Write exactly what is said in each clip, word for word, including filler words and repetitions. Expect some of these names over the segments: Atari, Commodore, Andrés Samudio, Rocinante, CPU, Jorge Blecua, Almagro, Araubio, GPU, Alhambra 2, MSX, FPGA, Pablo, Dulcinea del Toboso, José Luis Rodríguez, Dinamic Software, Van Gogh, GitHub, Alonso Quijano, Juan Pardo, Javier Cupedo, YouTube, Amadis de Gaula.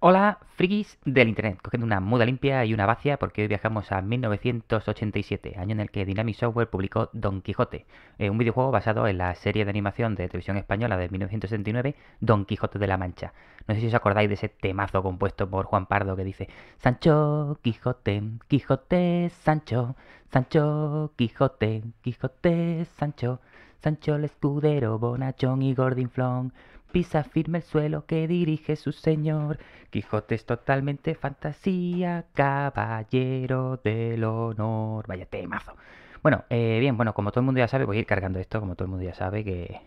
Hola, frikis del Internet, cogiendo una muda limpia y una vacía porque hoy viajamos a mil novecientos ochenta y siete, año en el que Dinamic Software publicó Don Quijote, eh, un videojuego basado en la serie de animación de televisión española de mil novecientos setenta y nueve, Don Quijote de la Mancha. No sé si os acordáis de ese temazo compuesto por Juan Pardo que dice: Sancho, Quijote, Quijote, Sancho, Sancho, Quijote, Quijote, Sancho, Sancho el escudero, bonachón y gordinflón. Pisa firme el suelo que dirige su señor. Quijote es totalmente fantasía, caballero del honor. Vaya temazo. Bueno, eh, bien, bueno, como todo el mundo ya sabe, voy a ir cargando esto, como todo el mundo ya sabe que...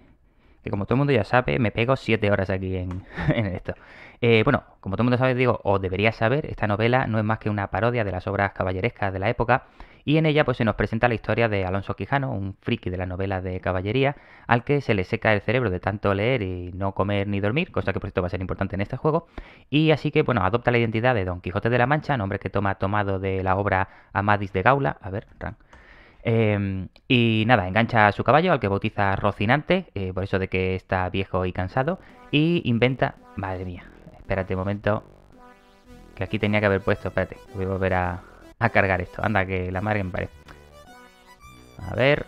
que como todo el mundo ya sabe, me pego siete horas aquí en, en esto. Eh, bueno, como todo el mundo sabe, digo, o debería saber, esta novela no es más que una parodia de las obras caballerescas de la época, y en ella pues se nos presenta la historia de Alonso Quijano, un friki de la novela de caballería, al que se le seca el cerebro de tanto leer y no comer ni dormir, cosa que por cierto va a ser importante en este juego, y así que, bueno, adopta la identidad de Don Quijote de la Mancha, nombre que toma tomado de la obra Amadis de Gaula, a ver, ran. Eh, y nada, engancha a su caballo, al que bautiza Rocinante, eh, por eso de que está viejo y cansado, y inventa... Madre mía, espérate un momento, que aquí tenía que haber puesto, espérate, voy a volver a... a cargar esto, anda que la madre me parece. A ver,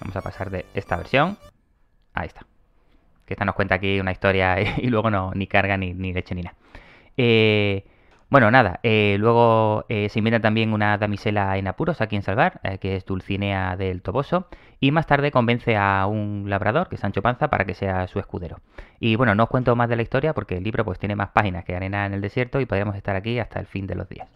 vamos a pasar de esta versión. Ahí está. Que esta nos cuenta aquí una historia y luego no, ni carga ni, ni leche ni nada. Eh, bueno, nada, eh, luego eh, se inventa también una damisela en apuros a quien salvar, eh, que es Dulcinea del Toboso. Y más tarde convence a un labrador, que es Sancho Panza, para que sea su escudero. Y bueno, no os cuento más de la historia porque el libro pues tiene más páginas que arena en el desierto y podríamos estar aquí hasta el fin de los días.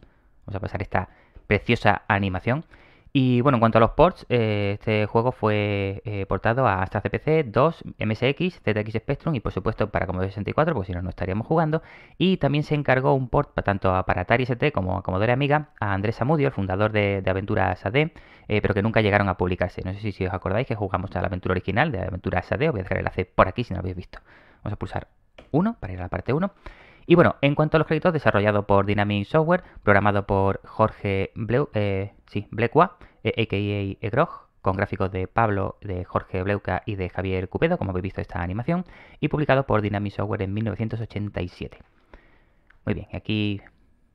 Vamos a pasar esta preciosa animación. Y bueno, en cuanto a los ports, eh, este juego fue eh, portado a Astra C P C, dos, M S X, Z X Spectrum y por supuesto para Commodore sesenta y cuatro, porque si no, no estaríamos jugando. Y también se encargó un port tanto para Atari S T como a Commodore Amiga, a Andrés Samudio, el fundador de, de Aventuras A D. Eh, pero que nunca llegaron a publicarse. No sé si, si os acordáis que jugamos a la aventura original de Aventuras A D. Os voy a dejar el enlace por aquí si no lo habéis visto. Vamos a pulsar uno para ir a la parte uno. Y bueno, en cuanto a los créditos, desarrollado por Dinamic Software, programado por Jorge Bleu, eh, sí, Blecua, eh, a k a. Egrog, con gráficos de Pablo, de Jorge Blecua y de Javier Cupedo, como habéis visto esta animación, y publicado por Dinamic Software en mil novecientos ochenta y siete. Muy bien, aquí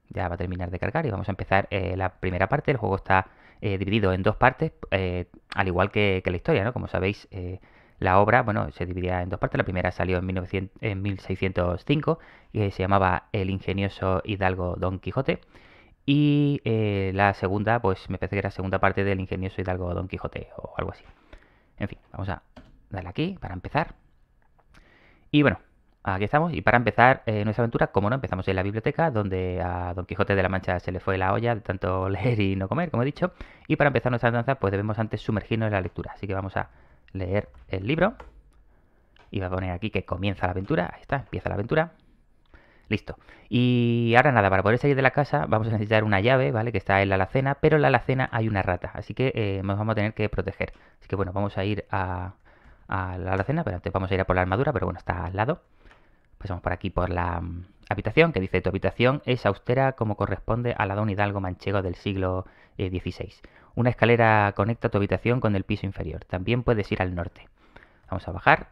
ya va a terminar de cargar y vamos a empezar eh, la primera parte. El juego está... Eh, dividido en dos partes, eh, al igual que, que la historia, ¿no? Como sabéis, eh, la obra, bueno, se dividía en dos partes. La primera salió en, mil novecientos, en mil seiscientos cinco y eh, se llamaba El ingenioso hidalgo Don Quijote. Y eh, la segunda, pues me parece que era la segunda parte del ingenioso hidalgo Don Quijote o algo así. En fin, vamos a darle aquí para empezar. Y bueno, aquí estamos. Y para empezar eh, nuestra aventura, como no, empezamos en la biblioteca, donde a Don Quijote de la Mancha se le fue la olla de tanto leer y no comer, como he dicho. Y para empezar nuestra danza, pues debemos antes sumergirnos en la lectura. Así que vamos a leer el libro. Y va a poner aquí que comienza la aventura. Ahí está, empieza la aventura. Listo. Y ahora nada, para poder salir de la casa vamos a necesitar una llave, ¿vale? Que está en la alacena, pero en la alacena hay una rata. Así que eh, nos vamos a tener que proteger. Así que bueno, vamos a ir a, a la alacena, pero antes vamos a ir a por la armadura, pero bueno, está al lado. Pasamos por aquí por la um, habitación, que dice: tu habitación es austera como corresponde a la de un hidalgo manchego del siglo dieciséis. Eh, Una escalera conecta tu habitación con el piso inferior. También puedes ir al norte. Vamos a bajar.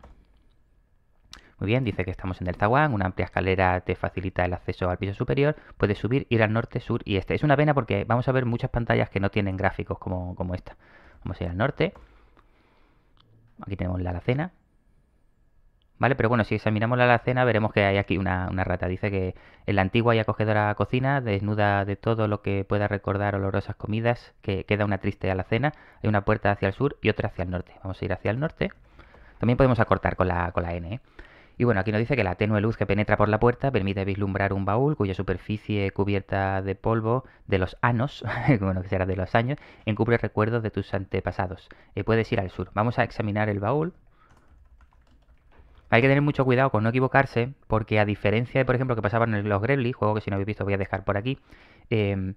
Muy bien, dice que estamos en el zaguán. Una amplia escalera te facilita el acceso al piso superior. Puedes subir, ir al norte, sur y este. Es una pena porque vamos a ver muchas pantallas que no tienen gráficos como, como esta. Vamos a ir al norte. Aquí tenemos la alacena. Vale, pero bueno, si examinamos la alacena veremos que hay aquí una, una rata. Dice que en la antigua y acogedora cocina, desnuda de todo lo que pueda recordar olorosas comidas, que queda una triste alacena. Hay una puerta hacia el sur y otra hacia el norte. Vamos a ir hacia el norte. También podemos acortar con la, con la N, ¿eh? Y bueno, aquí nos dice que la tenue luz que penetra por la puerta permite vislumbrar un baúl cuya superficie cubierta de polvo de los años, bueno, que será de los años, encubre recuerdos de tus antepasados. Eh, puedes ir al sur. Vamos a examinar el baúl. Hay que tener mucho cuidado con no equivocarse, porque a diferencia de, por ejemplo, que pasaba en los Gremlins, juego que si no habéis visto voy a dejar por aquí, eh,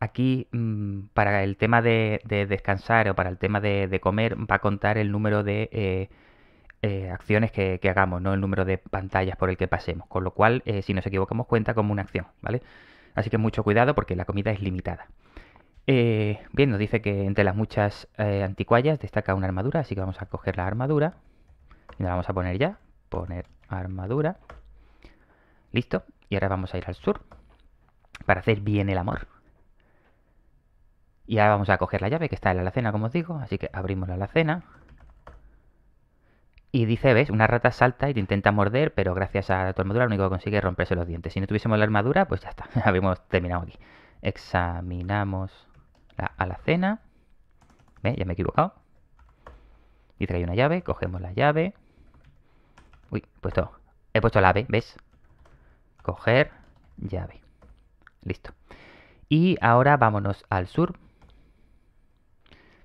aquí mmm, para el tema de, de descansar o para el tema de, de comer va a contar el número de eh, eh, acciones que, que hagamos, no el número de pantallas por el que pasemos, con lo cual eh, si nos equivocamos cuenta como una acción, ¿vale? Así que mucho cuidado porque la comida es limitada. Eh, bien, nos dice que entre las muchas eh, anticuallas destaca una armadura, así que vamos a coger la armadura. Y la vamos a poner ya, poner armadura. Listo. Y ahora vamos a ir al sur para hacer bien el amor. Y ahora vamos a coger la llave que está en la alacena, como os digo. Así que abrimos la alacena. Y dice, ¿ves? Una rata salta y te intenta morder, pero gracias a tu armadura lo único que consigue es romperse los dientes. Si no tuviésemos la armadura, pues ya está. Habíamos terminado aquí. Examinamos la alacena. ¿Ves? Ya me he equivocado. Dice que hay una llave. Cogemos la llave. Uy, he puesto, he puesto la ave, ¿ves? Coger llave. Listo. Y ahora vámonos al sur.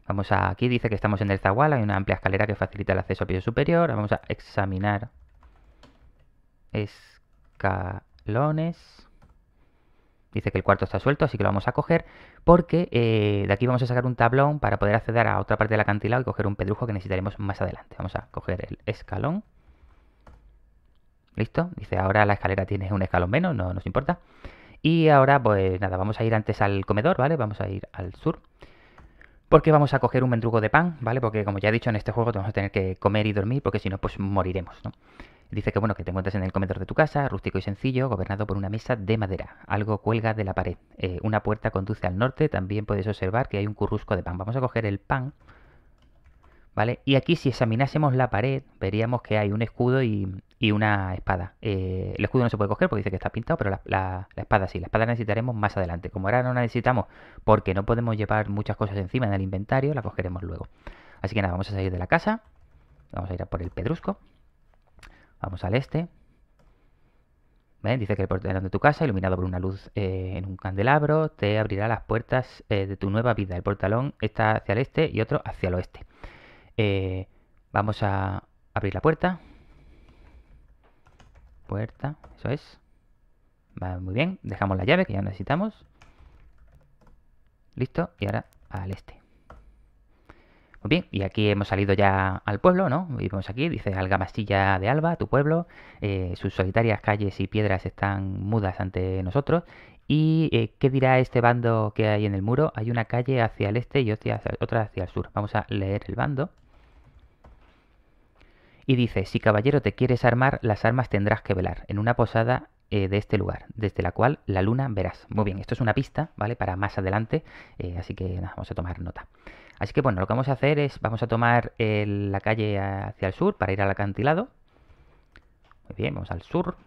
Vamos a, aquí dice que estamos en el zagual, hay una amplia escalera que facilita el acceso al piso superior. Vamos a examinar escalones. Dice que el cuarto está suelto, así que lo vamos a coger, porque eh, de aquí vamos a sacar un tablón para poder acceder a otra parte del acantilado y coger un pedrujo que necesitaremos más adelante. Vamos a coger el escalón. Listo, dice ahora la escalera tiene un escalón menos, no nos importa. Y ahora pues nada, vamos a ir antes al comedor, ¿vale? Vamos a ir al sur. Porque vamos a coger un mendrugo de pan, ¿vale? Porque como ya he dicho, en este juego vamos a tener que comer y dormir, porque si no, pues moriremos, ¿no? Dice que, bueno, que te encuentras en el comedor de tu casa, rústico y sencillo, gobernado por una mesa de madera. Algo cuelga de la pared. Eh, una puerta conduce al norte, también puedes observar que hay un currusco de pan. Vamos a coger el pan, ¿vale? Y aquí si examinásemos la pared, veríamos que hay un escudo y, y una espada. Eh, el escudo no se puede coger porque dice que está pintado, pero la, la, la espada sí. La espada la necesitaremos más adelante. Como ahora no la necesitamos porque no podemos llevar muchas cosas encima en el inventario, la cogeremos luego. Así que nada, vamos a salir de la casa. Vamos a ir a por el pedrusco. Vamos al este. ¿Ven? Dice que el portal de tu casa, iluminado por una luz eh, en un candelabro, te abrirá las puertas eh, de tu nueva vida. El portalón está hacia el este y otro hacia el oeste. Eh, vamos a abrir la puerta. Puerta, eso es. Va muy bien. Dejamos la llave que ya necesitamos. Listo. Y ahora al este. Muy bien. Y aquí hemos salido ya al pueblo, ¿no? Y vemos aquí, dice Algamasilla de Alba, tu pueblo. Eh, sus solitarias calles y piedras están mudas ante nosotros. ¿Y eh, qué dirá este bando que hay en el muro? Hay una calle hacia el este y otra hacia el sur. Vamos a leer el bando. Y dice, si caballero te quieres armar, las armas tendrás que velar en una posada eh, de este lugar, desde la cual la luna verás. Muy bien, esto es una pista, ¿vale? Para más adelante, eh, así que nada, vamos a tomar nota. Así que bueno, lo que vamos a hacer es, vamos a tomar eh, la calle hacia el sur para ir al acantilado. Muy bien, vamos al sur.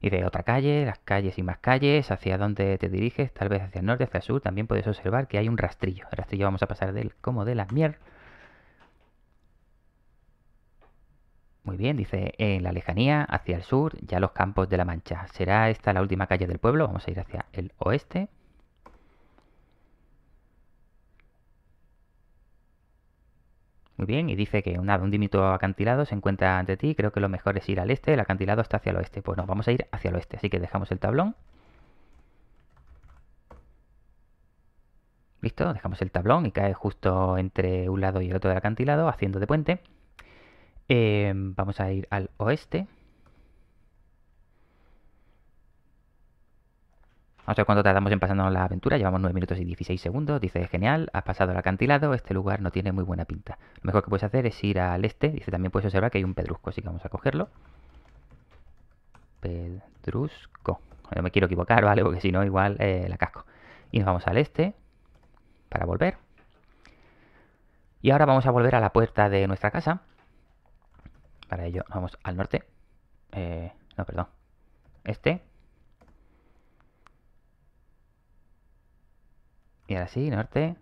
Y de otra calle, las calles y más calles, hacia dónde te diriges, tal vez hacia el norte, hacia el sur. También puedes observar que hay un rastrillo. El rastrillo vamos a pasar de él como de la miel. Muy bien, dice, en la lejanía, hacia el sur, ya los campos de la Mancha. ¿Será esta la última calle del pueblo? Vamos a ir hacia el oeste. Muy bien, y dice que nada, un diminuto acantilado se encuentra ante ti. Creo que lo mejor es ir al este, el acantilado está hacia el oeste. Pues nos vamos a ir hacia el oeste, así que dejamos el tablón. Listo, dejamos el tablón y cae justo entre un lado y el otro del acantilado, haciendo de puente. Eh, vamos a ir al oeste. Vamos a ver cuánto tardamos en pasarnos la aventura. Llevamos nueve minutos y dieciséis segundos. Dice, genial, has pasado el acantilado. Este lugar no tiene muy buena pinta. Lo mejor que puedes hacer es ir al este. Dice, también puedes observar que hay un pedrusco. Así que vamos a cogerlo. Pedrusco. No me quiero equivocar, ¿vale? Porque si no, igual eh, la casco. Y nos vamos al este para volver. Y ahora vamos a volver a la puerta de nuestra casa. Para ello, vamos al norte. Eh, no, perdón. Este. Y ahora sí, norte.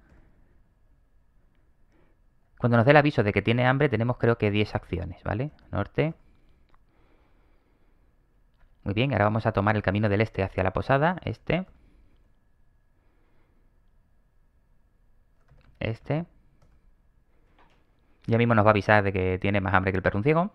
Cuando nos dé el aviso de que tiene hambre, tenemos creo que diez acciones, ¿vale? Norte. Muy bien, ahora vamos a tomar el camino del este hacia la posada. Este. Este. Ya mismo nos va a avisar de que tiene más hambre que el perro un ciego.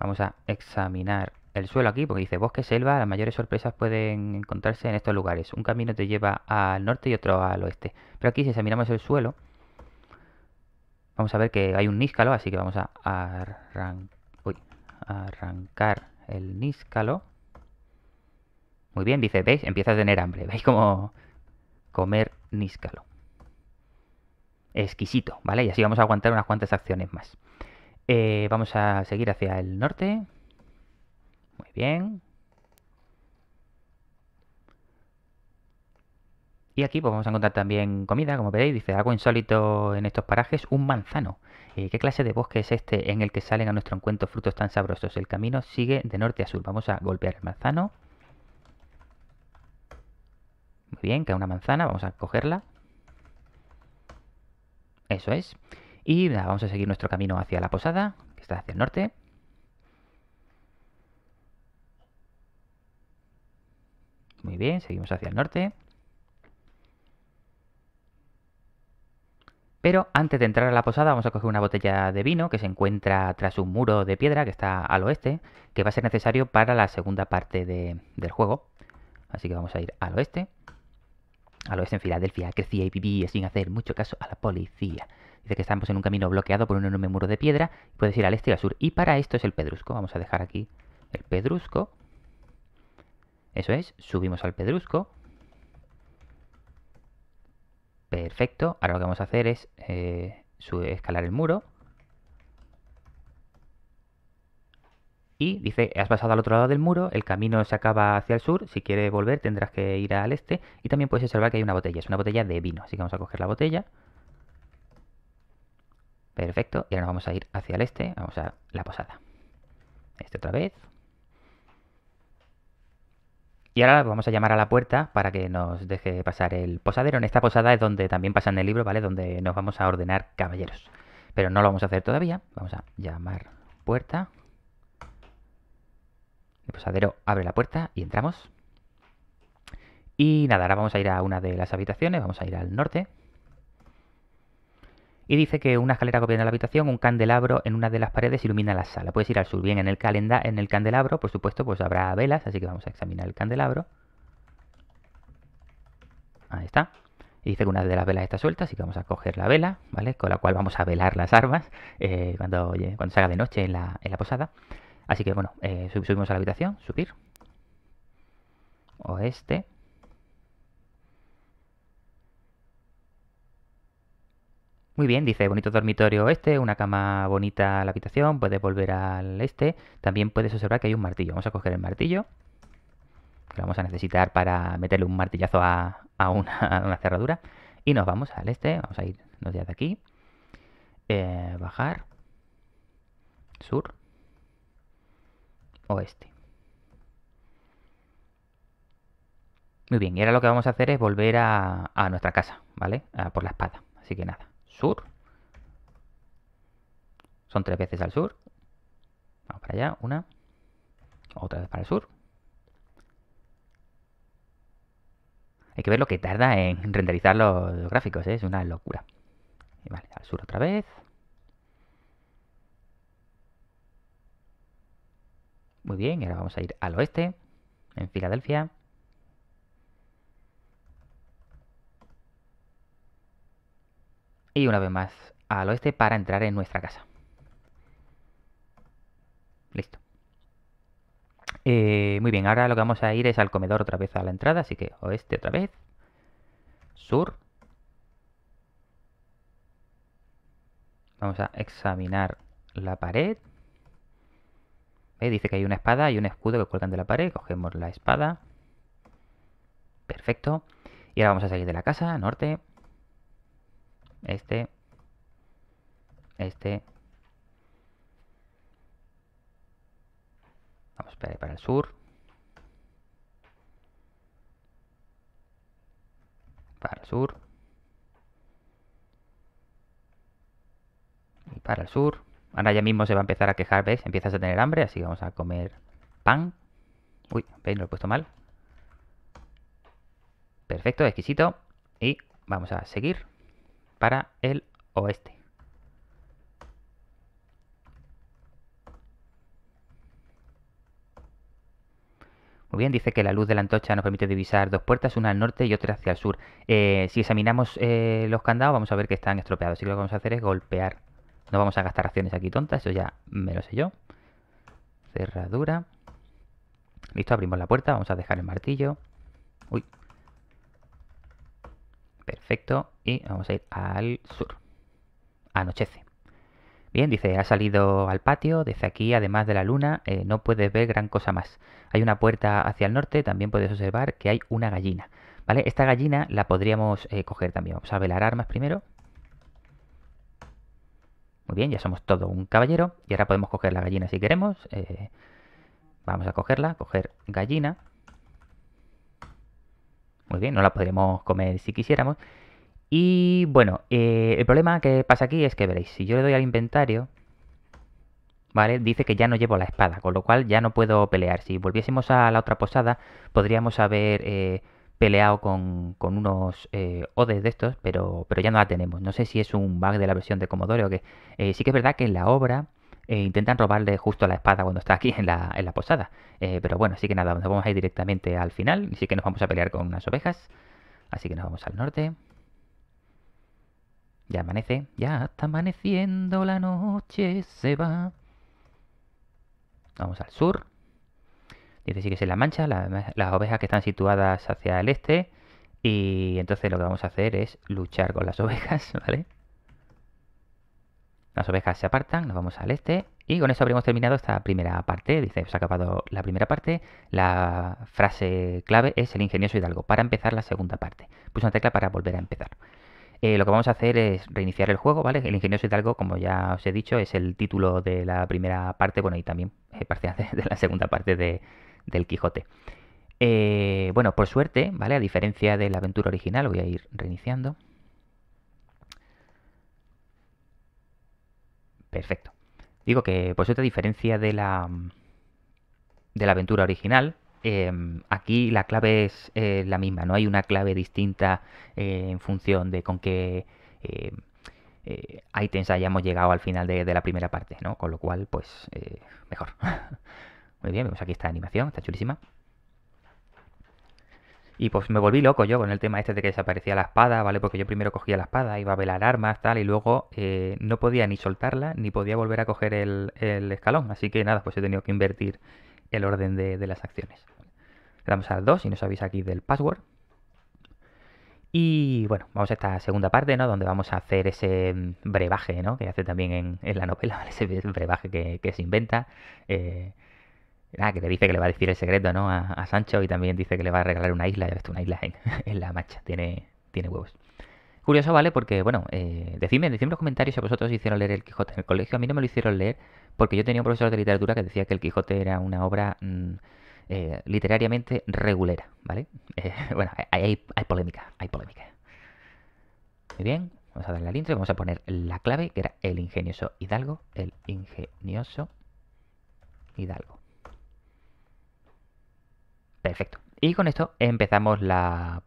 Vamos a examinar el suelo aquí, porque dice bosque, selva, las mayores sorpresas pueden encontrarse en estos lugares. Un camino te lleva al norte y otro al oeste. Pero aquí si examinamos el suelo, vamos a ver que hay un níscalo, así que vamos a arran... Uy, arrancar el níscalo. Muy bien, dice, ¿veis? Empieza a tener hambre. ¿Veis cómo comer níscalo? Exquisito, ¿vale? Y así vamos a aguantar unas cuantas acciones más. Eh, vamos a seguir hacia el norte. Muy bien. Y aquí pues vamos a encontrar también comida, como veréis. Dice, algo insólito en estos parajes, un manzano. Eh, ¿Qué clase de bosque es este en el que salen a nuestro encuentro frutos tan sabrosos? El camino sigue de norte a sur. Vamos a golpear el manzano. Muy bien, que es una manzana. Vamos a cogerla. Eso es. Y nada, vamos a seguir nuestro camino hacia la posada, que está hacia el norte. Muy bien, seguimos hacia el norte. Pero antes de entrar a la posada vamos a coger una botella de vino que se encuentra tras un muro de piedra que está al oeste, que va a ser necesario para la segunda parte de, del juego. Así que vamos a ir al oeste. Al oeste en Filadelfia crecía y vivía sin hacer mucho caso a la policía. Dice que estamos en un camino bloqueado por un enorme muro de piedra. Puedes ir al este y al sur. Y para esto es el pedrusco. Vamos a dejar aquí el pedrusco. Eso es, subimos al pedrusco. Perfecto, ahora lo que vamos a hacer es eh, escalar el muro. Y dice, has pasado al otro lado del muro, el camino se acaba hacia el sur. Si quieres volver tendrás que ir al este. Y también puedes observar que hay una botella, es una botella de vino. Así que vamos a coger la botella. Perfecto, y ahora nos vamos a ir hacia el este, vamos a la posada. Este otra vez. Y ahora vamos a llamar a la puerta para que nos deje pasar el posadero. En esta posada es donde también pasa en el libro, ¿vale? Donde nos vamos a ordenar caballeros. Pero no lo vamos a hacer todavía. Vamos a llamar puerta. El posadero abre la puerta y entramos. Y nada, ahora vamos a ir a una de las habitaciones. Vamos a ir al norte. Y dice que una escalera copia en la habitación, un candelabro en una de las paredes ilumina la sala. Puedes ir al sur. Bien, en el, calenda, en el candelabro, por supuesto, pues habrá velas, así que vamos a examinar el candelabro. Ahí está. Y dice que una de las velas está suelta, así que vamos a coger la vela, ¿vale? Con la cual vamos a velar las armas eh, cuando, oye, cuando se haga de noche en la, en la posada. Así que, bueno, eh, sub, subimos a la habitación. Subir. Oeste. Muy bien, dice, bonito dormitorio este, una cama bonita la habitación, puedes volver al este. También puedes observar que hay un martillo. Vamos a coger el martillo, que lo vamos a necesitar para meterle un martillazo a, a, una, a una cerradura. Y nos vamos al este, vamos a irnos ya de aquí. Eh, bajar, sur, oeste. Muy bien, y ahora lo que vamos a hacer es volver a, a nuestra casa, ¿vale? A por la espada, así que nada. Sur. Son tres veces al sur. Vamos para allá. Una. Otra vez para el sur. Hay que ver lo que tarda en renderizar los, los gráficos, ¿eh? Es una locura. Y vale, al sur otra vez. Muy bien, y ahora vamos a ir al oeste. En Filadelfia. Y una vez más al oeste para entrar en nuestra casa. Listo. Eh, muy bien, ahora lo que vamos a ir es al comedor otra vez a la entrada. Así que oeste otra vez. Sur. Vamos a examinar la pared. Eh, dice que hay una espada y un escudo que cuelgan de la pared. Cogemos la espada. Perfecto. Y ahora vamos a salir de la casa. Norte. Este, este, vamos para, para el sur, para el sur, y para el sur. Ahora ya mismo se va a empezar a quejar, ¿ves? Empiezas a tener hambre, así que vamos a comer pan. Uy, ¿veis? Lo he puesto mal. Perfecto, exquisito. Y vamos a seguir. Para el oeste. Muy bien, dice que la luz de la antorcha nos permite divisar dos puertas, una al norte y otra hacia el sur. Eh, si examinamos eh, los candados vamos a ver que están estropeados. Así que lo que vamos a hacer es golpear. No vamos a gastar acciones aquí tontas, eso ya me lo sé yo. Cerradura. Listo, abrimos la puerta, vamos a dejar el martillo. Uy. Perfecto, y vamos a ir al sur. Anochece. Bien, dice, ha salido al patio, desde aquí, además de la luna, eh, no puedes ver gran cosa más. Hay una puerta hacia el norte, también puedes observar que hay una gallina. ¿Vale? Esta gallina la podríamos eh, coger también. Vamos a velar armas primero. Muy bien, ya somos todo un caballero. Y ahora podemos coger la gallina si queremos. Eh, vamos a cogerla, coger gallina. Muy bien, no la podríamos comer si quisiéramos. Y bueno, eh, el problema que pasa aquí es que veréis, si yo le doy al inventario, ¿vale? Dice que ya no llevo la espada, con lo cual ya no puedo pelear. Si volviésemos a la otra posada, podríamos haber eh, peleado con, con unos eh, odes de estos, pero, pero ya no la tenemos. No sé si es un bug de la versión de Commodore o qué. Eh, sí que es verdad que en la obra eh, intentan robarle justo la espada cuando está aquí en la, en la posada. Eh, pero bueno, así que nada, nos vamos a ir directamente al final, así que nos vamos a pelear con unas ovejas. Así que nos vamos al norte. Ya amanece, ya está amaneciendo, la noche se va. Vamos al sur. Dice sí que es en La Mancha, la, las ovejas que están situadas hacia el este. Y entonces lo que vamos a hacer es luchar con las ovejas, ¿vale? Las ovejas se apartan, nos vamos al este. Y con eso habríamos terminado esta primera parte. Dice, se ha acabado la primera parte. La frase clave es el ingenioso hidalgo, para empezar la segunda parte. Puse una tecla para volver a empezar. Eh, lo que vamos a hacer es reiniciar el juego, ¿vale? El ingenioso hidalgo, como ya os he dicho, es el título de la primera parte, bueno, y también eh, parte de, de la segunda parte de, del Quijote. Eh, bueno, por suerte, ¿vale? A diferencia de la aventura original, voy a ir reiniciando. Perfecto. Digo que, por suerte, a diferencia de la, de la aventura original... Eh, aquí la clave es eh, la misma, no hay una clave distinta eh, en función de con qué eh, eh, ítems hayamos llegado al final de, de la primera parte, ¿no? Con lo cual, pues, eh, mejor. Muy bien, vemos aquí esta animación, está chulísima. Y pues me volví loco yo con el tema este de que desaparecía la espada, ¿vale? Porque yo primero cogía la espada, iba a velar armas, tal, y luego eh, no podía ni soltarla, ni podía volver a coger el, el escalón. Así que nada, pues he tenido que invertir el orden de, de las acciones. Le damos al dos y nos avisa aquí del password. Y bueno, vamos a esta segunda parte, ¿no? Donde vamos a hacer ese brebaje, ¿no? Que hace también en, en la novela, ¿vale? Ese brebaje que, que se inventa. Eh, nada, que le dice que le va a decir el secreto, ¿no? A, a Sancho, y también dice que le va a regalar una isla, ya ves tú, una isla en, en La Mancha. Tiene, tiene huevos. Curioso, ¿vale? Porque, bueno, eh, decidme, decidme en los comentarios si a vosotros os hicieron leer el Quijote en el colegio. A mí no me lo hicieron leer porque yo tenía un profesor de literatura que decía que el Quijote era una obra mmm, eh, literariamente regulera, ¿vale? Eh, bueno, hay, hay, hay polémica, hay polémica. Muy bien, vamos a darle al intro y vamos a poner la clave, que era el ingenioso hidalgo, el ingenioso hidalgo. Perfecto. Y con esto empezamos la...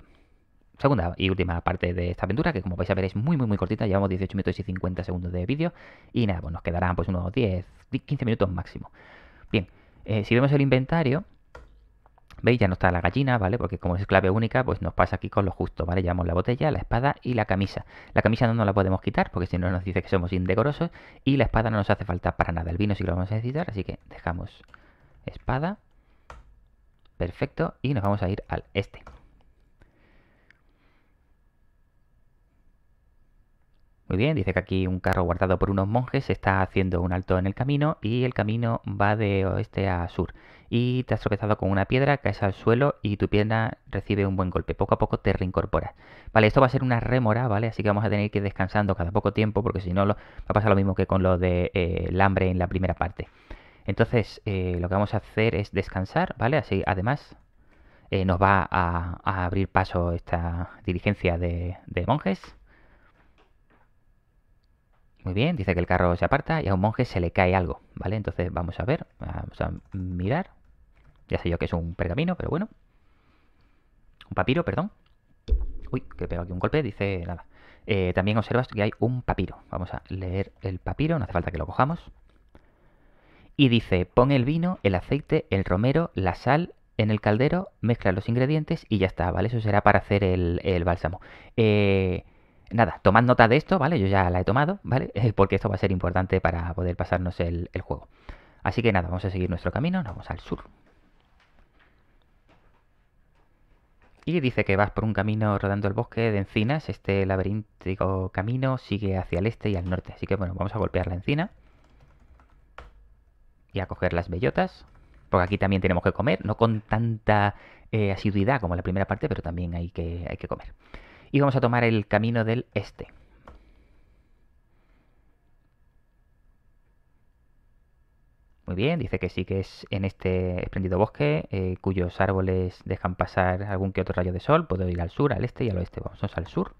segunda y última parte de esta aventura, que como vais a ver es muy muy muy cortita, llevamos dieciocho minutos y cincuenta segundos de vídeo, y nada, pues nos quedarán pues unos diez, quince minutos máximo. Bien, eh, si vemos el inventario, veis, ya no está la gallina, ¿vale? Porque como es clave única, pues nos pasa aquí con lo justo, ¿vale? Llevamos la botella, la espada y la camisa. La camisa no nos la podemos quitar, porque si no nos dice que somos indecorosos, y la espada no nos hace falta para nada. El vino sí que lo vamos a necesitar, así que dejamos espada, perfecto, y nos vamos a ir al este. Muy bien, dice que aquí un carro guardado por unos monjes está haciendo un alto en el camino, y el camino va de oeste a sur. Y te has tropezado con una piedra, caes al suelo y tu pierna recibe un buen golpe. Poco a poco te reincorporas. Vale, esto va a ser una rémora, ¿vale? Así que vamos a tener que ir descansando cada poco tiempo, porque si no lo, va a pasar lo mismo que con lo de eh, el hambre en la primera parte. Entonces, eh, lo que vamos a hacer es descansar, ¿vale? Así, además... Eh, nos va a, a abrir paso esta diligencia de, de monjes. Muy bien, dice que el carro se aparta y a un monje se le cae algo, ¿vale? Entonces vamos a ver, vamos a mirar. Ya sé yo que es un pergamino, pero bueno. Un papiro, perdón. Uy, que pego aquí un golpe, dice nada. Eh, también observas que hay un papiro. Vamos a leer el papiro, no hace falta que lo cojamos. Y dice, pon el vino, el aceite, el romero, la sal... en el caldero, mezcla los ingredientes y ya está, ¿vale? Eso será para hacer el, el bálsamo. Eh... Nada, tomad nota de esto, ¿vale? Yo ya la he tomado, ¿vale? Eh, porque esto va a ser importante para poder pasarnos el, el juego. Así que nada, vamos a seguir nuestro camino, nos vamos al sur. Y dice que vas por un camino rodando el bosque de encinas, este laberíntico camino sigue hacia el este y al norte. Así que bueno, vamos a golpear la encina. y a coger las bellotas, porque aquí también tenemos que comer, no con tanta eh, asiduidad como en la primera parte, pero también hay que, hay que comer. Y vamos a tomar el camino del este. Muy bien, dice que sí, que es en este espléndido bosque, eh, cuyos árboles dejan pasar algún que otro rayo de sol. Puedo ir al sur, al este y al oeste. Vamos, vamos al sur.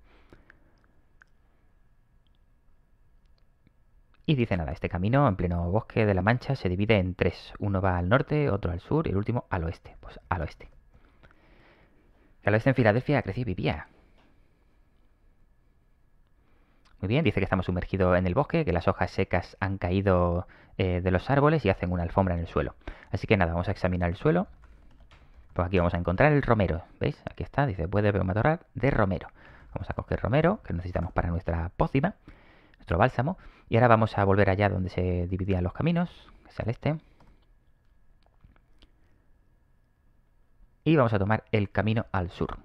Y dice nada, este camino en pleno bosque de la Mancha se divide en tres. Uno va al norte, otro al sur y el último al oeste. Pues al oeste. Al oeste en Filadelfia crecí y vivía. Muy bien, dice que estamos sumergidos en el bosque, que las hojas secas han caído eh, de los árboles y hacen una alfombra en el suelo. Así que nada, vamos a examinar el suelo. Pues aquí vamos a encontrar el romero, ¿veis? Aquí está, dice, puede ver un matorral de romero. Vamos a coger romero, que necesitamos para nuestra pócima, nuestro bálsamo. Y ahora vamos a volver allá donde se dividían los caminos, que es al este. Y vamos a tomar el camino al sur.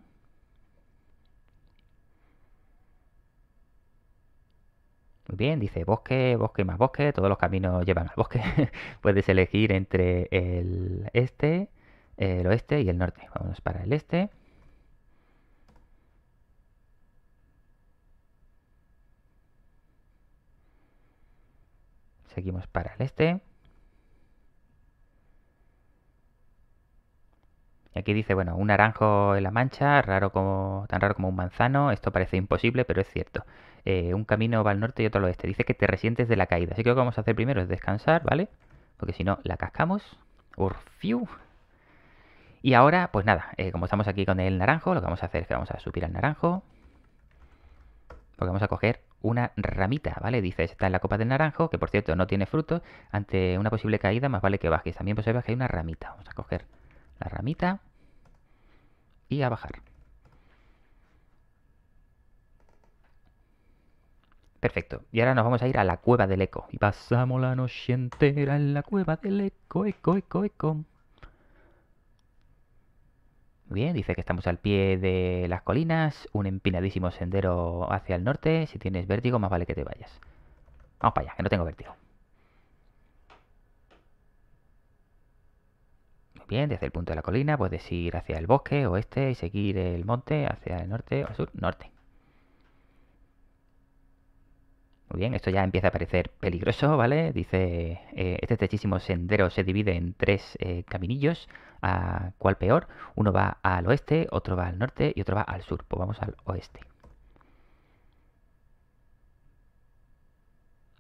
Muy bien, dice bosque, bosque y más bosque, todos los caminos llevan al bosque. Puedes elegir entre el este, el oeste y el norte. Vamos para el este. Seguimos para el este. Y aquí dice, bueno, un naranjo en la Mancha, raro como, tan raro como un manzano. Esto parece imposible, pero es cierto. Eh, un camino va al norte y otro al oeste. Dice que te resientes de la caída. Así que lo que vamos a hacer primero es descansar, ¿vale? Porque si no, la cascamos. Urfiu. Y ahora, pues nada, eh, como estamos aquí con el naranjo, lo que vamos a hacer es que vamos a subir al naranjo. Porque vamos a coger una ramita, ¿vale? Dice, está en la copa del naranjo, que por cierto no tiene frutos. Ante una posible caída, más vale que bajes. También observas que hay una ramita. Vamos a coger la ramita y a bajar. Perfecto. Y ahora nos vamos a ir a la cueva del eco. Y pasamos la noche entera en la cueva del eco, eco, eco, eco. Muy bien, dice que estamos al pie de las colinas, un empinadísimo sendero hacia el norte. Si tienes vértigo, más vale que te vayas. Vamos para allá, que no tengo vértigo. Bien, desde el punto de la colina puedes ir hacia el bosque oeste y seguir el monte hacia el norte o sur, norte. Muy bien, esto ya empieza a parecer peligroso, ¿vale? Dice, eh, este estrechísimo sendero se divide en tres eh, caminillos, ¿a cuál peor? Uno va al oeste, otro va al norte y otro va al sur. Pues vamos al oeste.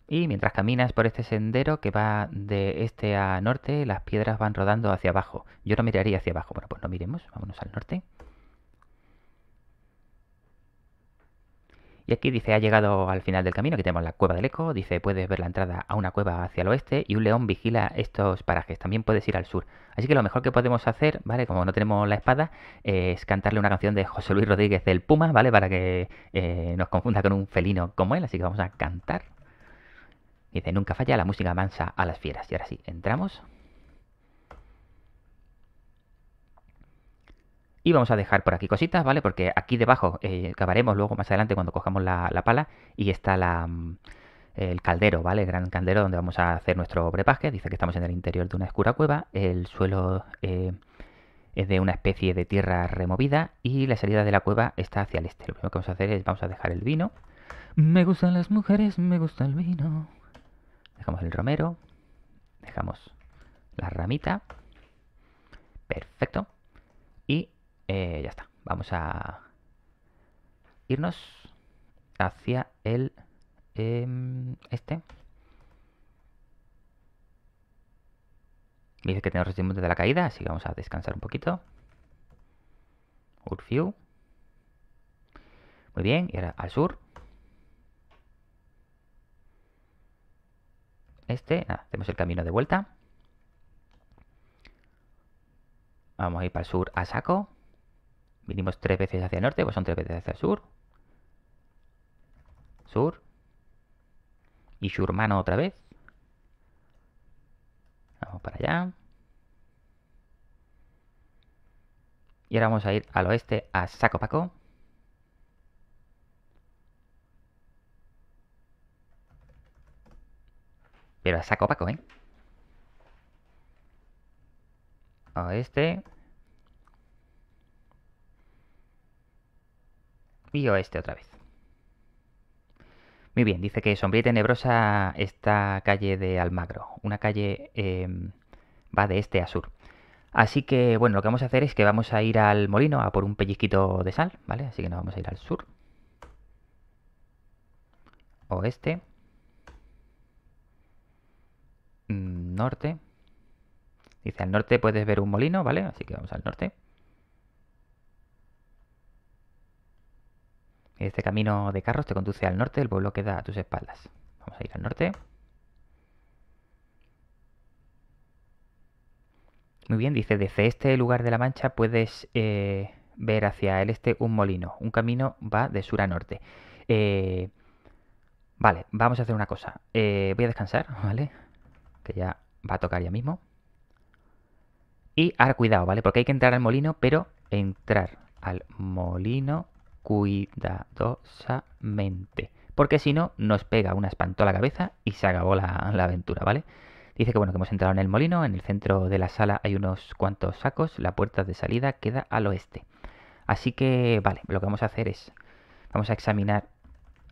Y mientras caminas por este sendero que va de este a norte, las piedras van rodando hacia abajo. Yo no miraría hacia abajo. Bueno, pues no miremos. Vámonos al norte. Y aquí dice, ha llegado al final del camino. Aquí tenemos la cueva del eco. Dice, puedes ver la entrada a una cueva hacia el oeste y un león vigila estos parajes. También puedes ir al sur. Así que lo mejor que podemos hacer, ¿vale? Como no tenemos la espada, eh, es cantarle una canción de José Luis Rodríguez del Puma, ¿vale? Para que eh, nos confunda con un felino como él. Así que vamos a cantar. Dice, nunca falla la música mansa a las fieras. Y ahora sí, entramos. Y vamos a dejar por aquí cositas, ¿vale? Porque aquí debajo eh, acabaremos luego más adelante cuando cojamos la, la pala. Y está la, el caldero, ¿vale? El gran caldero donde vamos a hacer nuestro brebaje. Dice que estamos en el interior de una oscura cueva. El suelo eh, es de una especie de tierra removida. Y la salida de la cueva está hacia el este. Lo primero que vamos a hacer es, vamos a dejar el vino. Me gustan las mujeres, me gusta el vino. Dejamos el romero. Dejamos la ramita. Perfecto. Y eh, ya está. Vamos a irnos hacia el eh, este. Dice que tenemos resentimiento de la caída, así que vamos a descansar un poquito. Urfiu. Muy bien, y ahora al sur. Este, nada, hacemos el camino de vuelta. Vamos a ir para el sur a saco. Vinimos tres veces hacia el norte, pues son tres veces hacia el sur. Sur. Y Shurmano otra vez. Vamos para allá. Y ahora vamos a ir al oeste a saco paco. Pero a saco paco, ¿eh? a este y a este otra vez. Muy bien, dice que sombría y tenebrosa esta calle de Almagro. Una calle eh, va de este a sur. Así que, bueno, lo que vamos a hacer es que vamos a ir al molino a por un pellizquito de sal, ¿vale? Así que nos vamos a ir al sur. Oeste. Norte. Dice, al norte puedes ver un molino, ¿vale? Así que vamos al norte. Este camino de carros te conduce al norte, el pueblo queda a tus espaldas. Vamos a ir al norte. Muy bien, dice, desde este lugar de la Mancha puedes eh, ver hacia el este un molino. Un camino va de sur a norte. Eh, vale, vamos a hacer una cosa. Eh, voy a descansar, ¿vale? Que ya va a tocar ya mismo. Y ahora cuidado, ¿vale? Porque hay que entrar al molino, pero entrar al molino cuidadosamente, porque si no nos pega una espantola cabeza y se acabó la, la aventura, ¿vale? Dice que bueno, que hemos entrado en el molino, en el centro de la sala hay unos cuantos sacos, la puerta de salida queda al oeste. Así que, vale, lo que vamos a hacer es, vamos a examinar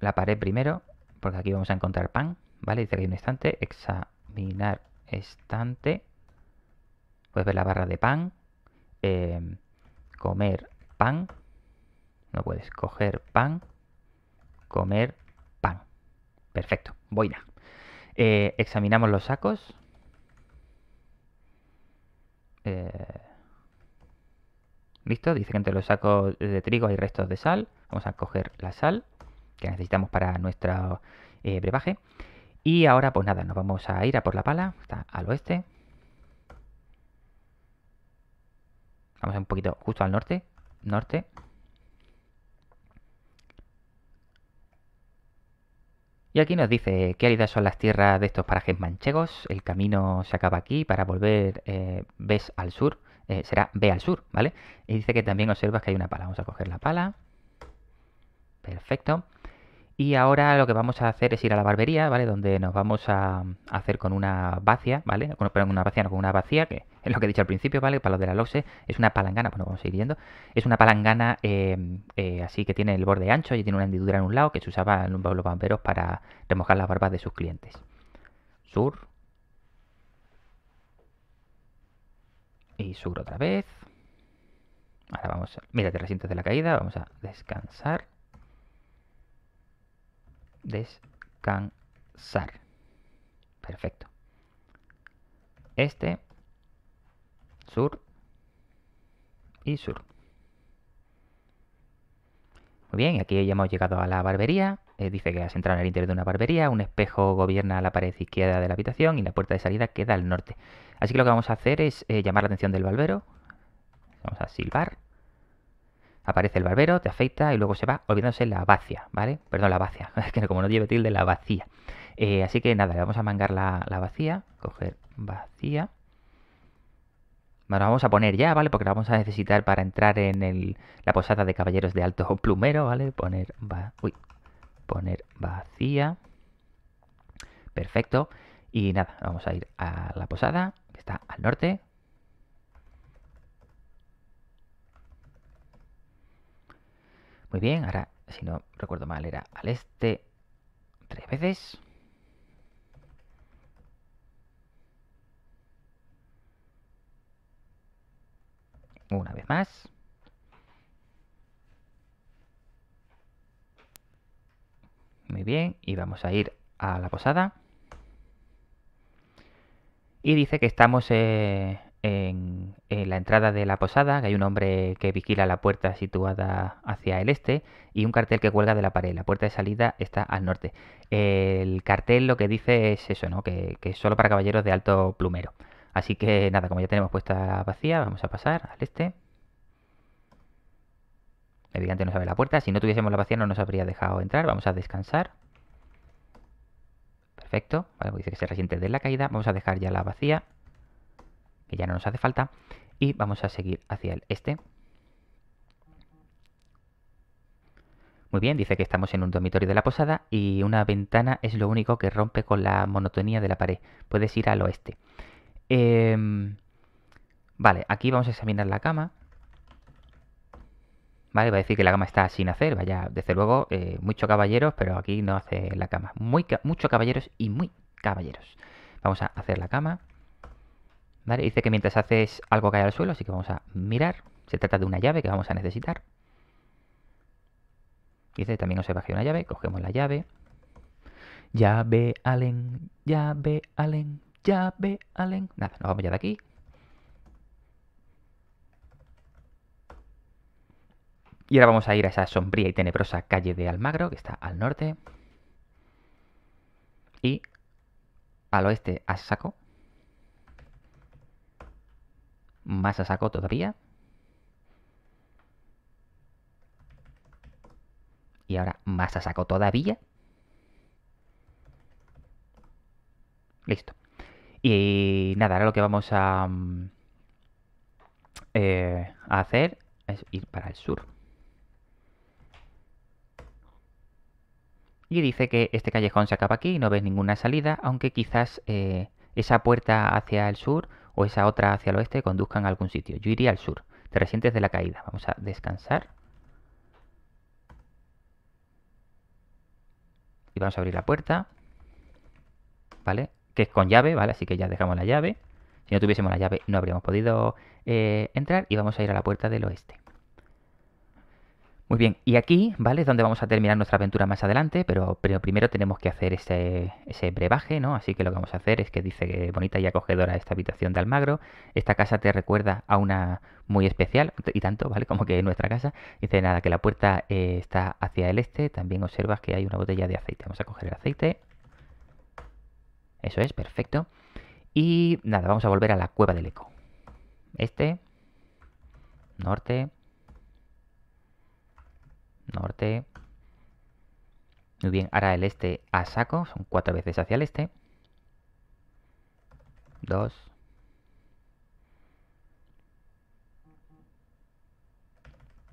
la pared primero, porque aquí vamos a encontrar pan, ¿vale? Dice que hay un estante, examinar estante, puedes ver la barra de pan, eh, comer pan. No puedes coger pan, comer pan. Perfecto, boina. Eh, examinamos los sacos. Eh, Listo, dice que entre los sacos de trigo hay restos de sal. Vamos a coger la sal que necesitamos para nuestro eh, brebaje. Y ahora pues nada, nos vamos a ir a por la pala, está al oeste. Vamos un poquito justo al norte, norte. Y aquí nos dice qué áridas son las tierras de estos parajes manchegos. El camino se acaba aquí. Para volver, eh, ves al sur. Eh, será ve al sur, ¿vale? Y dice que también observas que hay una pala. Vamos a coger la pala. Perfecto. Y ahora lo que vamos a hacer es ir a la barbería, ¿vale? Donde nos vamos a hacer con una vacía, ¿vale? Con, perdón, una vacía, no, con una vacía, que es lo que he dicho al principio, ¿vale? Para los de la Lose, es una palangana, bueno, vamos a ir yendo. Es una palangana eh, eh, así que tiene el borde ancho y tiene una hendidura en un lado que se usaba en los vampiros para remojar las barbas de sus clientes. Sur. Y sur otra vez. Ahora vamos a... Mira, te resientes de la caída, vamos a descansar. Descansar. Perfecto. Este. Sur. Y sur. Muy bien, aquí ya hemos llegado a la barbería. Eh, dice que has entrado en el interior de una barbería. Un espejo gobierna la pared izquierda de la habitación y la puerta de salida queda al norte. Así que lo que vamos a hacer es eh, llamar la atención del barbero. Vamos a silbar. Aparece el barbero, te afeita y luego se va, olvidándose la vacía, ¿vale? Perdón, la vacía, es que como no lleve tilde, la vacía. Eh, así que nada, le vamos a mangar la, la vacía, coger vacía. Bueno, vamos a poner ya, ¿vale? Porque la vamos a necesitar para entrar en el, la posada de caballeros de alto plumero, ¿vale? Poner, va, uy, poner vacía. Perfecto. Y nada, vamos a ir a la posada, que está al norte. Muy bien, ahora, si no recuerdo mal, era al este tres veces. Una vez más. Muy bien, y vamos a ir a la posada. Y dice que estamos... Eh, En, en la entrada de la posada, que hay un hombre que vigila la puerta situada hacia el este y un cartel que cuelga de la pared. La puerta de salida está al norte. El cartel lo que dice es eso, ¿no? Que, que es solo para caballeros de alto plumero. Así que nada, como ya tenemos puesta vacía, vamos a pasar al este. Evidentemente no se abre la puerta. Si no tuviésemos la vacía no nos habría dejado entrar. Vamos a descansar. Perfecto. Vale, pues dice que se resiente de la caída. Vamos a dejar ya la vacía, que ya no nos hace falta, y vamos a seguir hacia el este. Muy bien, dice que estamos en un dormitorio de la posada y una ventana es lo único que rompe con la monotonía de la pared. Puedes ir al oeste. Eh, Vale, aquí vamos a examinar la cama. Vale, va a decir que la cama está sin hacer. Vaya, desde luego, eh, muchos caballeros, pero aquí no hace la cama. Muy ca muchos caballeros y muy caballeros. Vamos a hacer la cama. Vale, dice que mientras haces algo cae al suelo, así que vamos a mirar. Se trata de una llave que vamos a necesitar. Dice, también nos bajó una llave. Cogemos la llave. Llave Allen, llave Allen, llave Allen. Nada, nos vamos ya de aquí. Y ahora vamos a ir a esa sombría y tenebrosa calle de Almagro, que está al norte. Y al oeste a saco. Más a saco todavía. Y ahora más a saco todavía. Listo. Y nada, ahora lo que vamos a, eh, a hacer es ir para el sur. Y dice que este callejón se acaba aquí y no ves ninguna salida, aunque quizás eh, esa puerta hacia el sur o esa otra hacia el oeste conduzcan a algún sitio. Yo iría al sur. Te resientes de la caída. Vamos a descansar. Y vamos a abrir la puerta. ¿Vale? Que es con llave, ¿vale? Así que ya dejamos la llave. Si no tuviésemos la llave no habríamos podido eh, entrar. Y vamos a ir a la puerta del oeste. Muy bien, y aquí, ¿vale? Es donde vamos a terminar nuestra aventura más adelante, pero, pero primero tenemos que hacer ese, ese brebaje, ¿no? Así que lo que vamos a hacer es que dice que bonita y acogedora esta habitación de Almagro. Esta casa te recuerda a una muy especial, y tanto, ¿vale? Como que nuestra casa. Dice, nada, que la puerta eh, está hacia el este. También observas que hay una botella de aceite. Vamos a coger el aceite. Eso es, perfecto. Y nada, vamos a volver a la cueva del eco. Este. Norte. Norte. Muy bien, ahora el este a saco. Son cuatro veces hacia el este. Dos.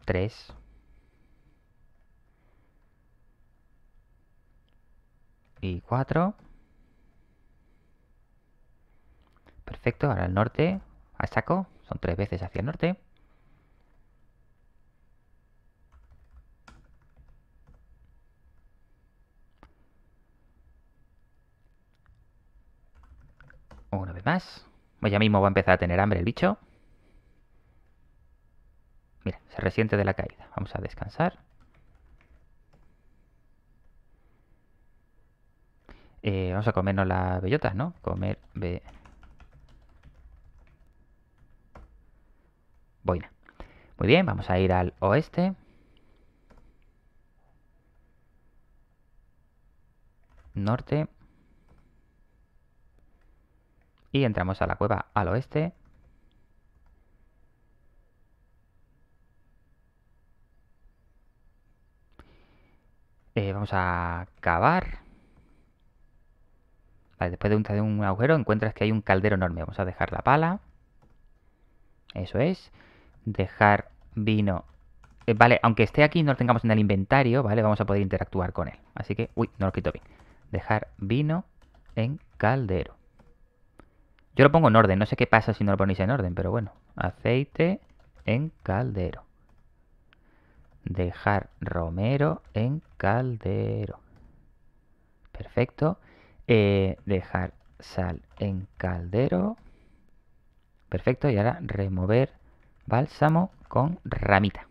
Tres. Y cuatro. Perfecto, ahora el norte a saco. Son tres veces hacia el norte. Una vez más. Pues ya mismo va a empezar a tener hambre el bicho. Mira, se resiente de la caída. Vamos a descansar. Eh, vamos a comernos las bellotas, ¿no? Comer... Be... Boina. Muy bien, vamos a ir al oeste. Norte. Y entramos a la cueva al oeste. Eh, vamos a cavar. Vale, después de un, de un agujero encuentras que hay un caldero enorme. Vamos a dejar la pala. Eso es. Dejar vino. Eh, vale, aunque esté aquí no lo tengamos en el inventario, ¿vale? Vamos a poder interactuar con él. Así que, uy, no lo quito bien. Dejar vino en caldero. Yo lo pongo en orden, no sé qué pasa si no lo ponéis en orden, pero bueno. Aceite en caldero. Dejar romero en caldero. Perfecto. Eh, dejar sal en caldero. Perfecto. Y ahora remover bálsamo con ramita.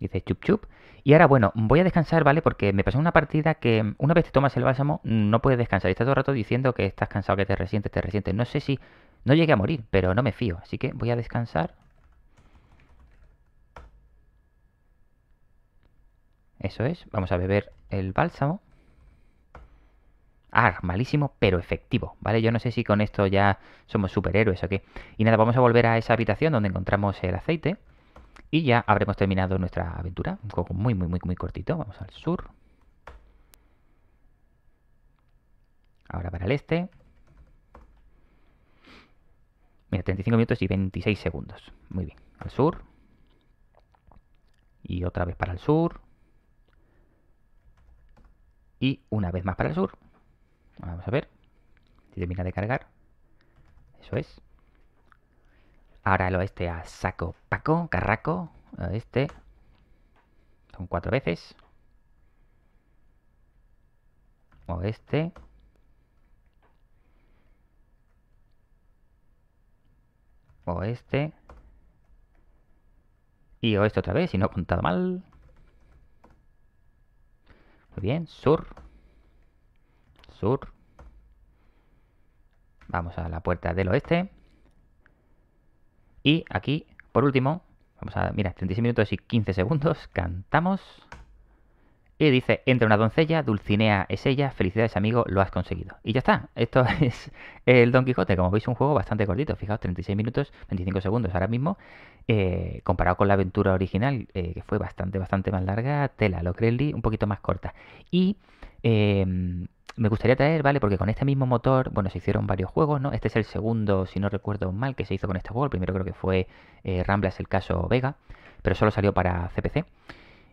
Dice chup chup. Y ahora, bueno, voy a descansar, ¿vale? Porque me pasó una partida que una vez te tomas el bálsamo no puedes descansar. Está todo el rato diciendo que estás cansado, que te resientes, te resientes. No sé si... No llegué a morir, pero no me fío. Así que voy a descansar. Eso es. Vamos a beber el bálsamo. Ah, malísimo, pero efectivo, ¿vale? Yo no sé si con esto ya somos superhéroes o qué. Y nada, vamos a volver a esa habitación donde encontramos el aceite. Y ya habremos terminado nuestra aventura. Un juego muy, muy, muy, muy cortito. Vamos al sur. Ahora para el este. Mira, treinta y cinco minutos y veintiséis segundos. Muy bien. Al sur. Y otra vez para el sur. Y una vez más para el sur. Vamos a ver si termina de cargar. Eso es. Ahora el oeste a saco Paco, Carraco, oeste. Son cuatro veces. Oeste. Oeste. Y oeste otra vez, si no he contado mal. Muy bien, sur. Sur. Vamos a la puerta del oeste. Y aquí, por último, vamos a... Mira, treinta y seis minutos y quince segundos. Cantamos. Y dice, entra una doncella, Dulcinea es ella, felicidades amigo, lo has conseguido. Y ya está, esto es el Don Quijote. Como veis, un juego bastante cortito, fijaos, treinta y seis minutos, veinticinco segundos ahora mismo. Eh, comparado con la aventura original, eh, que fue bastante, bastante más larga, tela, lo creí, un poquito más corta. Y... Eh, me gustaría traer, ¿vale? Porque con este mismo motor, bueno, se hicieron varios juegos, ¿no? Este es el segundo, si no recuerdo mal, que se hizo con este juego. El primero creo que fue eh, Ramblas, el caso Vega, pero solo salió para C P C.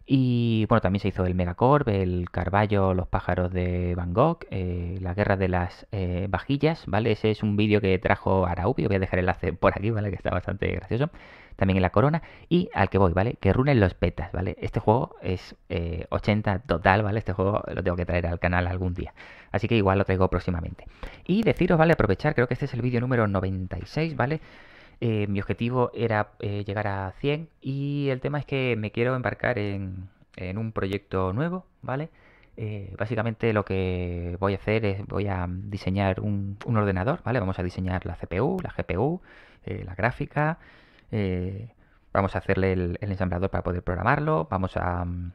Y, bueno, también se hizo el Megacorp, el Carballo, los pájaros de Van Gogh, eh, la guerra de las eh, vajillas, ¿vale? Ese es un vídeo que trajo Araubio, voy a dejar el enlace por aquí, ¿vale? Que está bastante gracioso. También en la corona, y al que voy, ¿vale? Que runen los betas, ¿vale? Este juego es eh, ochenta total, ¿vale? Este juego lo tengo que traer al canal algún día, así que igual lo traigo próximamente. Y deciros, ¿vale? Aprovechar, creo que este es el vídeo número noventa y seis, ¿vale? Eh, mi objetivo era eh, llegar a cien, y el tema es que me quiero embarcar en, en un proyecto nuevo, ¿vale? Eh, básicamente lo que voy a hacer es, voy a diseñar un, un ordenador, ¿vale? Vamos a diseñar la C P U, la G P U, eh, la gráfica... Eh, vamos a hacerle el, el ensamblador para poder programarlo, vamos a... Um,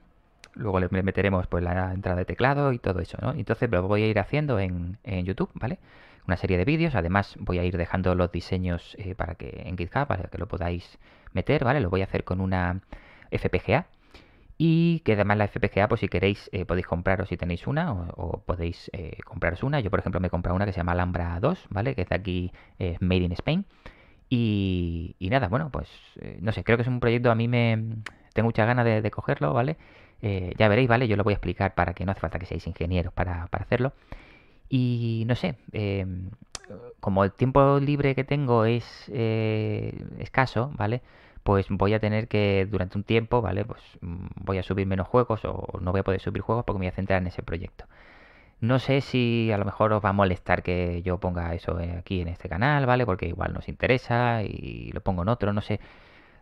luego le meteremos pues la entrada de teclado y todo eso, ¿no? Entonces lo voy a ir haciendo en, en YouTube, ¿vale? Una serie de vídeos, además voy a ir dejando los diseños eh, para que en GitHub, para que lo podáis meter, ¿vale? Lo voy a hacer con una F P G A. Y que además la F P G A, pues si queréis, eh, podéis compraros si tenéis una, o, o podéis eh, compraros una. Yo, por ejemplo, me he comprado una que se llama Alhambra dos, ¿vale? Que es de aquí, eh, Made in Spain. Y, y nada, bueno, pues eh, no sé, creo que es un proyecto, a mí me... Tengo muchas ganas de, de cogerlo, ¿vale? Eh, ya veréis, ¿vale? Yo lo voy a explicar para que no hace falta que seáis ingenieros para, para hacerlo. Y no sé, eh, como el tiempo libre que tengo es eh, escaso, ¿vale? Pues voy a tener que, durante un tiempo, ¿vale? Pues voy a subir menos juegos o no voy a poder subir juegos porque me voy a centrar en ese proyecto. No sé si a lo mejor os va a molestar que yo ponga eso aquí en este canal, ¿vale? Porque igual nos interesa y lo pongo en otro, no sé.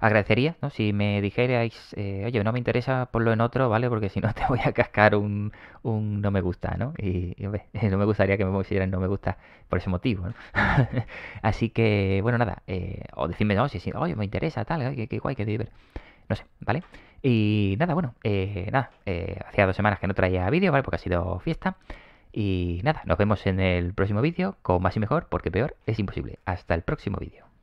Agradecería, ¿no? Si me dijerais, eh, oye, no me interesa, ponlo en otro, ¿vale? Porque si no te voy a cascar un, un no me gusta, ¿no? Y, y hombre, no me gustaría que me pusieran no me gusta por ese motivo, ¿no? Así que, bueno, nada. Eh, o decidme, no, si, si, oye, me interesa, tal, qué, qué guay, qué divertido. No sé, ¿vale? Y nada, bueno, eh, nada. Eh, hacía dos semanas que no traía vídeo, ¿vale? Porque ha sido fiesta. Y nada, nos vemos en el próximo vídeo, con más y mejor, porque peor es imposible. Hasta el próximo vídeo.